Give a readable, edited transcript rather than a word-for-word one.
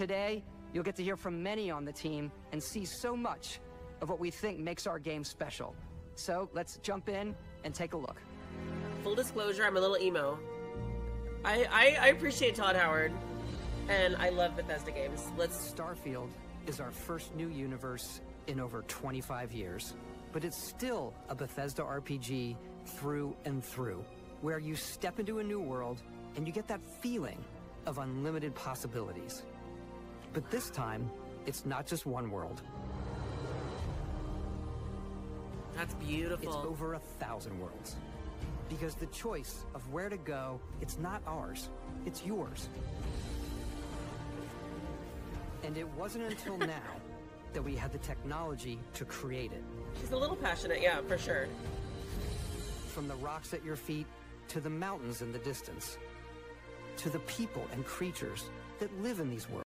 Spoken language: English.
Today, you'll get to hear from many on the team and see so much of what we think makes our game special. So let's jump in and take a look. Full disclosure, I'm a little emo. I appreciate Todd Howard, and I love Bethesda Games. Starfield is our first new universe in over 25 years, but it's still a Bethesda RPG through and through, where you step into a new world and you get that feeling of unlimited possibilities. But this time, it's not just one world. That's beautiful. It's over 1,000 worlds. Because the choice of where to go, it's not ours, it's yours. And it wasn't until now that we had the technology to create it. She's a little passionate, yeah, for sure. From the rocks at your feet, to the mountains in the distance, to the people and creatures that live in these worlds.